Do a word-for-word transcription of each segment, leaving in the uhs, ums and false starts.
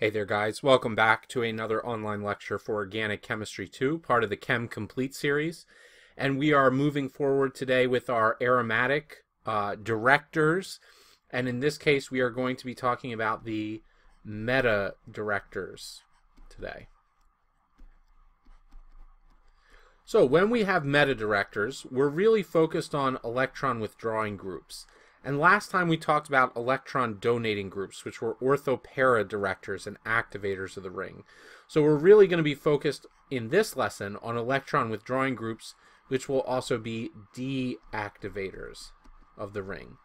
Hey there guys, welcome back to another online lecture for Organic Chemistry two, part of the Chem Complete series. And we are moving forward today with our aromatic uh, directors. And in this case, we are going to be talking about the meta directors today. So when we have meta directors, we're really focused on electron withdrawing groups. And last time we talked about electron donating groups, which were orthopara directors and activators of the ring. So we're really going to be focused in this lesson on electron withdrawing groups, which will also be deactivators of the ring.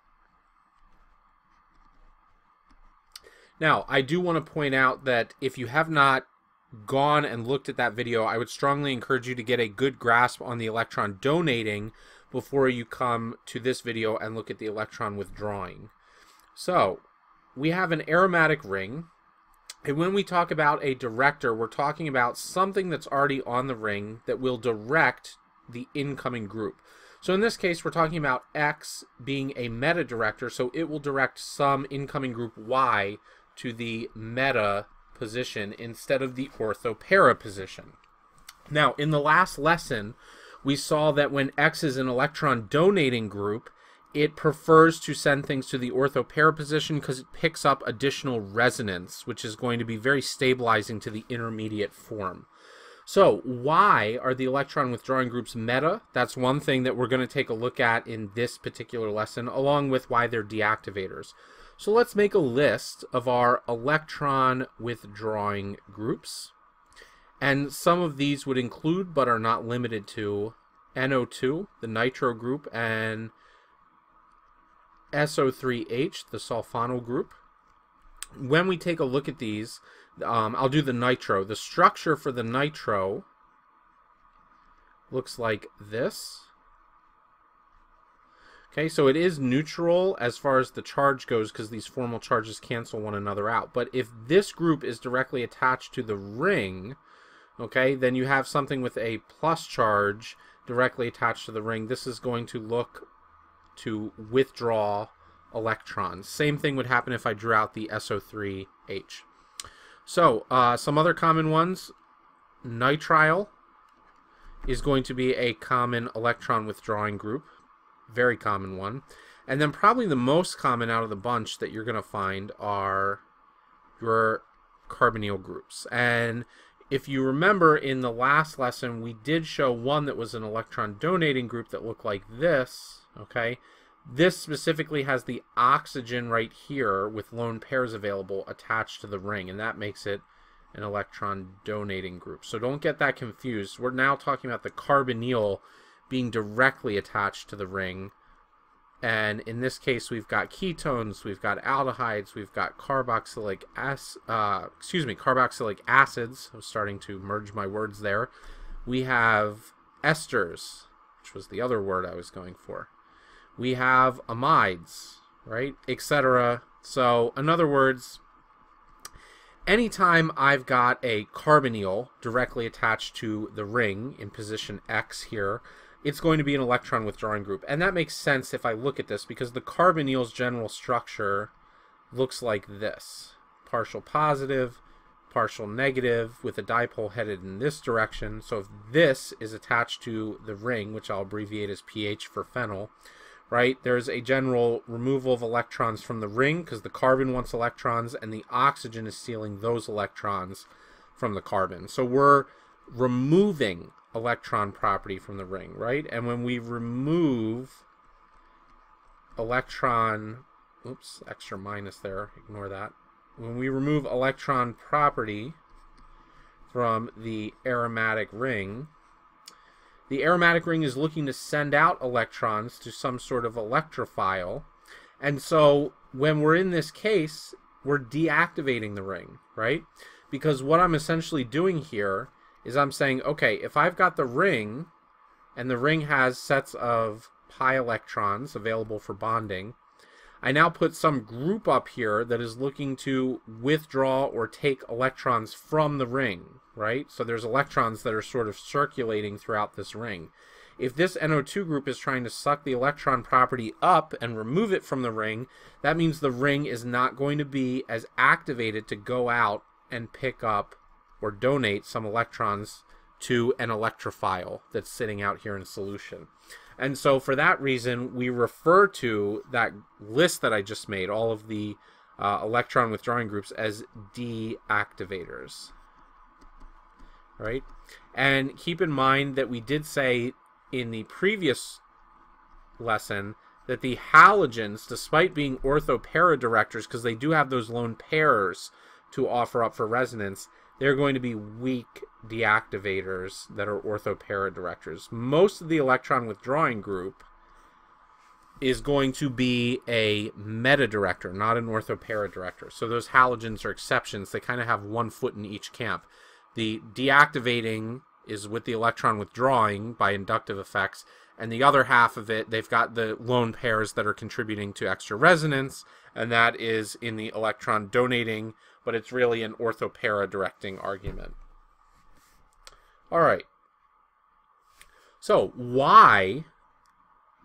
Now, I do want to point out that if you have not gone and looked at that video, I would strongly encourage you to get a good grasp on the electron donating before you come to this video and look at the electron withdrawing. So we have an aromatic ring, and when we talk about a director, we're talking about something that's already on the ring that will direct the incoming group. So in this case, we're talking about X being a meta director, so it will direct some incoming group Y to the meta position instead of the orthopara position. Now, in the last lesson, we saw that when X is an electron donating group, it prefers to send things to the orthopara position because it picks up additional resonance, which is going to be very stabilizing to the intermediate form. So why are the electron withdrawing groups meta? That's one thing that we're going to take a look at in this particular lesson, along with why they're deactivators. So let's make a list of our electron withdrawing groups. And some of these would include, but are not limited to, N O two, the nitro group, and S O three H, the sulfonyl group. When we take a look at these, um, I'll do the nitro. The structure for the nitro looks like this. Okay, so it is neutral as far as the charge goes because these formal charges cancel one another out. But if this group is directly attached to the ring, okay, then you have something with a plus charge directly attached to the ring. This is going to look to withdraw electrons. Same thing would happen if I drew out the S O three H. So uh, some other common ones, nitrile is going to be a common electron withdrawing group, very common one. And then probably the most common out of the bunch that you're going to find are your carbonyl groups. And if you remember in the last lesson, we did show one that was an electron donating group that looked like this, okay? This specifically has the oxygen right here with lone pairs available attached to the ring, and that makes it an electron donating group. So don't get that confused. We're now talking about the carbonyl being directly attached to the ring. And in this case, we've got ketones, we've got aldehydes, we've got carboxylic ac uh, excuse me, carboxylic acids. I'm starting to merge my words there. We have esters, which was the other word I was going for. We have amides, right, et cetera. So in other words, anytime I've got a carbonyl directly attached to the ring in position X here, it's going to be an electron withdrawing group. And that makes sense if I look at this, because the carbonyl's general structure looks like this. Partial positive, partial negative, with a dipole headed in this direction. So if this is attached to the ring, which I'll abbreviate as P H for phenyl, right, there's a general removal of electrons from the ring because the carbon wants electrons and the oxygen is stealing those electrons from the carbon. So we're removing electron property from the ring, right? And when we remove electron, oops, extra minus there, ignore that. When we remove electron property from the aromatic ring, the aromatic ring is looking to send out electrons to some sort of electrophile. And so when we're in this case, we're deactivating the ring, right? Because what I'm essentially doing here is I'm saying, okay, if I've got the ring, and the ring has sets of pi electrons available for bonding, I now put some group up here that is looking to withdraw or take electrons from the ring, right? So there's electrons that are sort of circulating throughout this ring. If this N O two group is trying to suck the electron property up and remove it from the ring, that means the ring is not going to be as activated to go out and pick up or donate some electrons to an electrophile that's sitting out here in solution. And so for that reason, we refer to that list that I just made, all of the uh, electron withdrawing groups, as deactivators. Right? And keep in mind that we did say in the previous lesson that the halogens, despite being ortho-para directors, because they do have those lone pairs to offer up for resonance, they're going to be weak deactivators that are orthopara directors. Most of the electron withdrawing group is going to be a meta director, not an orthopara director. So those halogens are exceptions. They kind of have one foot in each camp. The deactivating is with the electron withdrawing by inductive effects, and the other half of it, they've got the lone pairs that are contributing to extra resonance, and that is in the electron donating, but it's really an orthopara directing argument. All right. So why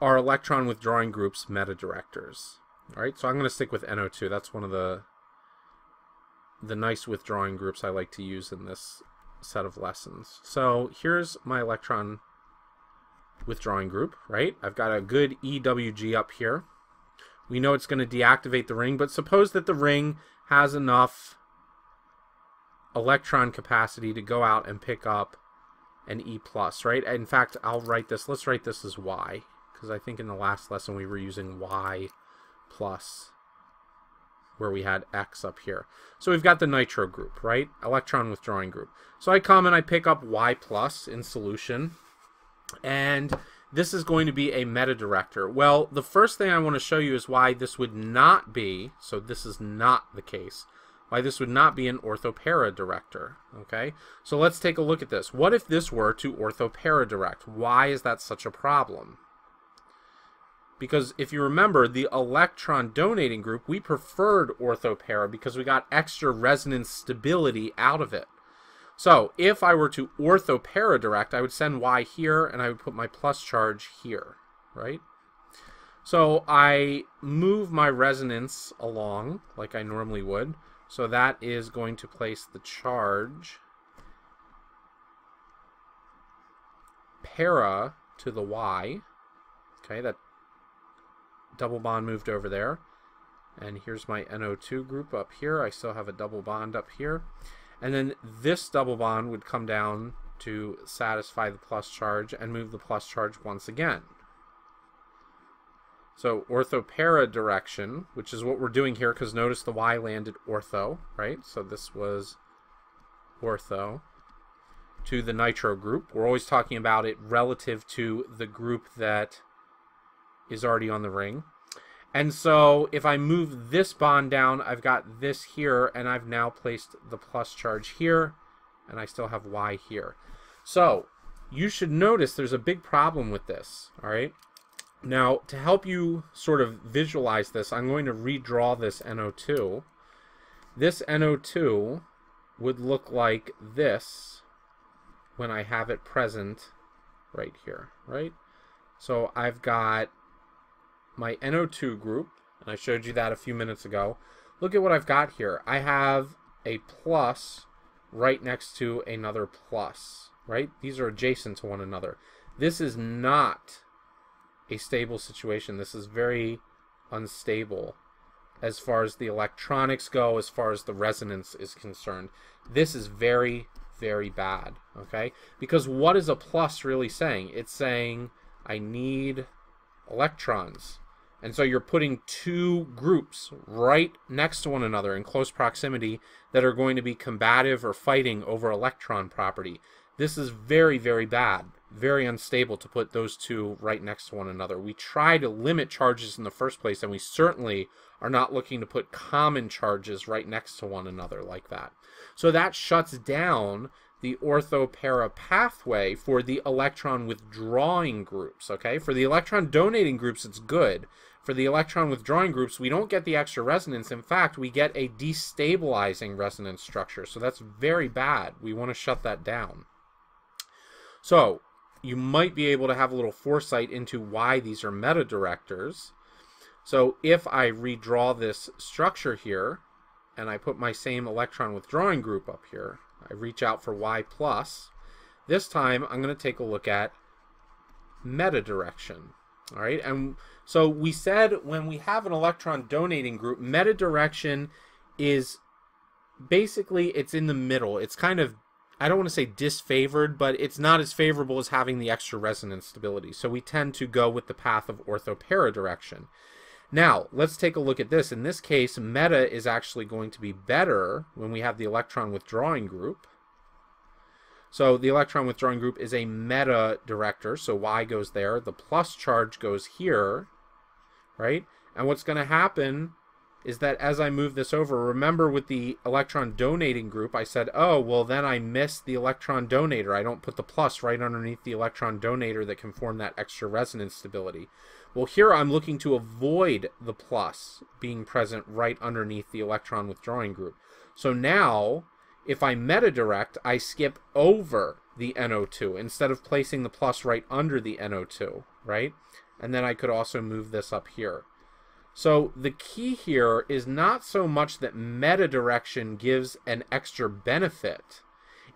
are electron withdrawing groups meta directors? All right. So I'm going to stick with N O two. That's one of the the nice withdrawing groups I like to use in this set of lessons. So here's my electron withdrawing group, right? I've got a good E W G up here. We know it's going to deactivate the ring, but suppose that the ring has enough electron capacity to go out and pick up an E plus, right? In fact, I'll write this. Let's write this as Y, because I think in the last lesson we were using Y plus where we had X up here. So we've got the nitro group, right? Electron withdrawing group. So I come and I pick up Y plus in solution, and this is going to be a meta director. Well, the first thing I want to show you is why this would not be, so this is not the case, why this would not be an orthopara director, okay? So let's take a look at this. What if this were to orthopara direct? Why is that such a problem? Because if you remember, the electron donating group, we preferred orthopara because we got extra resonance stability out of it. So if I were to orthopara direct, I would send Y here, and I would put my plus charge here, right? So I move my resonance along like I normally would. So that is going to place the charge para to the Y. Okay, that double bond moved over there. And here's my N O two group up here. I still have a double bond up here. And then this double bond would come down to satisfy the plus charge and move the plus charge once again. So orthopara direction, which is what we're doing here, because notice the Y landed ortho, right? So this was ortho to the nitro group. We're always talking about it relative to the group that is already on the ring. And so if I move this bond down, I've got this here, and I've now placed the plus charge here, and I still have Y here. So you should notice there's a big problem with this, all right? Now, to help you sort of visualize this, I'm going to redraw this N O two. This N O two would look like this when I have it present right here, right? So I've got my N O two group, and I showed you that a few minutes ago. Look at what I've got here. I have a plus right next to another plus, right? These are adjacent to one another. This is not a stable situation. This is very unstable as far as the electronics go, as far as the resonance is concerned. This is very, very bad, okay? Because what is a plus really saying? It's saying, I need electrons. And so you're putting two groups right next to one another in close proximity that are going to be combative or fighting over electron property. This is very, very bad, very unstable to put those two right next to one another. We try to limit charges in the first place, and we certainly are not looking to put common charges right next to one another like that. So that shuts down the orthopara pathway for the electron withdrawing groups, okay? For the electron donating groups, it's good. For the electron withdrawing groups, we don't get the extra resonance. In fact, we get a destabilizing resonance structure, so that's very bad. We want to shut that down. So you might be able to have a little foresight into why these are meta directors. So if I redraw this structure here, and I put my same electron withdrawing group up here, I reach out for Y plus. This time I'm going to take a look at meta direction. All right, and so we said when we have an electron donating group, meta direction is basically it's in the middle. It's kind of, I don't want to say disfavored, but it's not as favorable as having the extra resonance stability. So we tend to go with the path of orthopara direction. Now, let's take a look at this. In this case, meta is actually going to be better when we have the electron withdrawing group. So the electron withdrawing group is a meta director, so Y goes there, the plus charge goes here, right? And what's going to happen is that as I move this over, remember with the electron donating group, I said, oh, well, then I missed the electron donator. I don't put the plus right underneath the electron donator that can form that extra resonance stability. Well, here I'm looking to avoid the plus being present right underneath the electron withdrawing group. So now, if I meta direct, I skip over the N O two instead of placing the plus right under the N O two, right? And then I could also move this up here. So the key here is not so much that meta direction gives an extra benefit.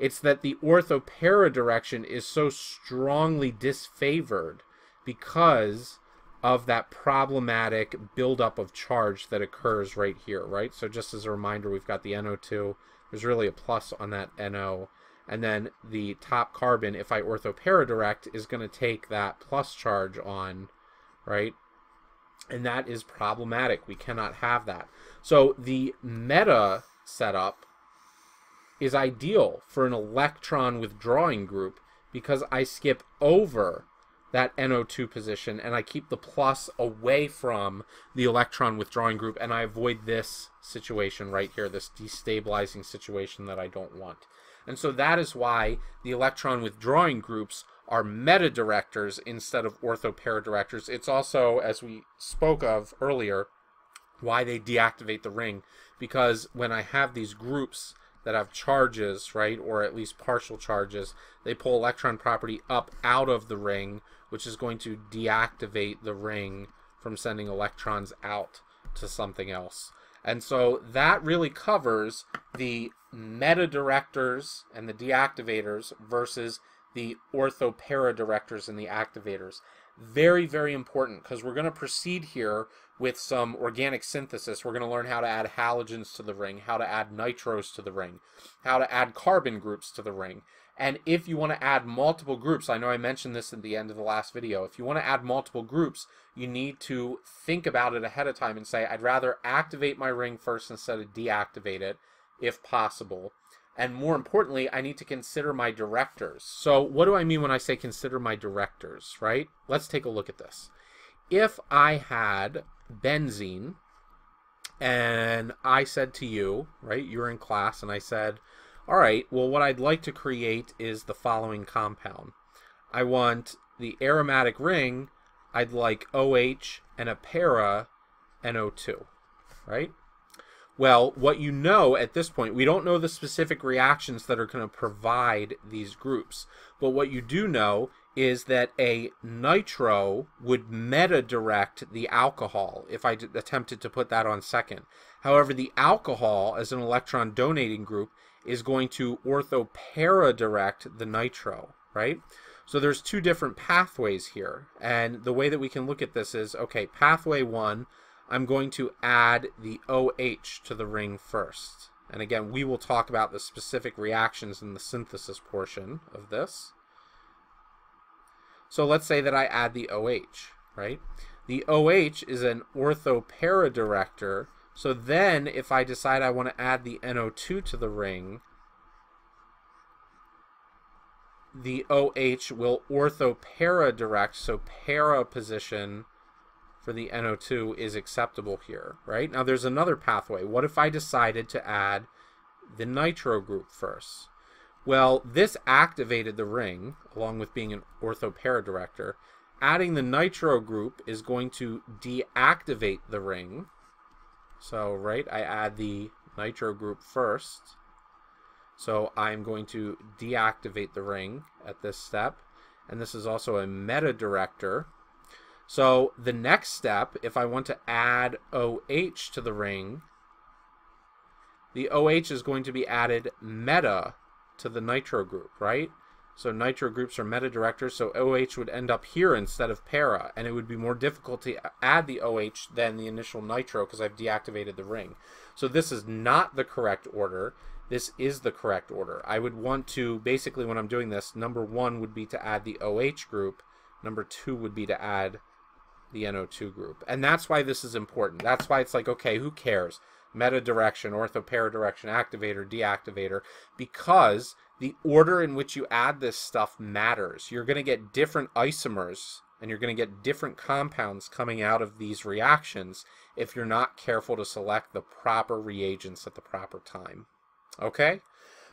It's that the orthopara direction is so strongly disfavored because of that problematic buildup of charge that occurs right here, right? So just as a reminder, we've got the N O two. There's really a plus on that N O. And then the top carbon, if I orthopara direct, is going to take that plus charge on, right? And that is problematic. We cannot have that. So the meta setup is ideal for an electron withdrawing group because I skip over that N O two position and I keep the plus away from the electron withdrawing group and I avoid this situation right here, this destabilizing situation that I don't want. And so that is why the electron withdrawing groups are meta directors instead of orthopara directors. It's also, as we spoke of earlier, why they deactivate the ring, because when I have these groups that have charges, right, or at least partial charges, they pull electron property up out of the ring, which is going to deactivate the ring from sending electrons out to something else. And so that really covers the meta directors and the deactivators versus the orthopara directors and the activators. Very, very important, because we're going to proceed here with some organic synthesis. We're going to learn how to add halogens to the ring, how to add nitros to the ring, how to add carbon groups to the ring. And if you want to add multiple groups, I know I mentioned this at the end of the last video, if you want to add multiple groups, you need to think about it ahead of time and say, I'd rather activate my ring first instead of deactivate it, if possible. And more importantly, I need to consider my directors. So what do I mean when I say consider my directors, right? Let's take a look at this. If I had benzene and I said to you, right, you were in class and I said, all right, well, what I'd like to create is the following compound. I want the aromatic ring, I'd like OH and a para N O two, right? Well, what you know at this point, we don't know the specific reactions that are going to provide these groups. But what you do know is that a nitro would meta direct the alcohol if I attempted to put that on second. However, the alcohol, as an electron donating group, is going to orthopara direct the nitro, right? So there's two different pathways here. And the way that we can look at this is, okay, pathway one, I'm going to add the OH to the ring first. And again, we will talk about the specific reactions in the synthesis portion of this. So let's say that I add the OH, right? The OH is an orthopara director. So then if I decide I want to add the N O two to the ring, the OH will orthopara direct, so para position for the N O two is acceptable here, right? Now there's another pathway. What if I decided to add the nitro group first? Well, this activated the ring, along with being an orthopara director. Adding the nitro group is going to deactivate the ring. So, right, I add the nitro group first. So I'm going to deactivate the ring at this step. And this is also a meta director. So the next step, if I want to add OH to the ring, the O H is going to be added meta to the nitro group, right? So nitro groups are meta directors, so O H would end up here instead of para, and it would be more difficult to add the O H than the initial nitro because I've deactivated the ring. So this is not the correct order. This is the correct order. I would want to, basically when I'm doing this, number one would be to add the O H group, number two would be to add the N O two group. And that's why this is important. That's why it's like, okay, who cares? Meta direction, ortho para direction, activator, deactivator, because the order in which you add this stuff matters. You're going to get different isomers and you're going to get different compounds coming out of these reactions if you're not careful to select the proper reagents at the proper time. Okay?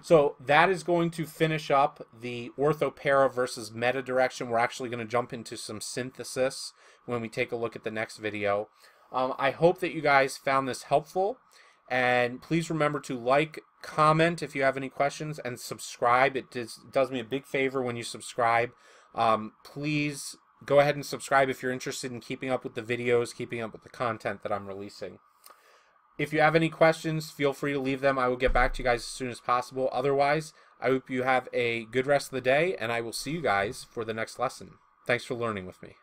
So that is going to finish up the orthopara versus meta direction. We're actually going to jump into some synthesis when we take a look at the next video. Um, I hope that you guys found this helpful. And please remember to like, comment if you have any questions, and subscribe. It does, does me a big favor when you subscribe. Um, please go ahead and subscribe if you're interested in keeping up with the videos, keeping up with the content that I'm releasing. If you have any questions, feel free to leave them. I will get back to you guys as soon as possible. Otherwise, I hope you have a good rest of the day, and I will see you guys for the next lesson. Thanks for learning with me.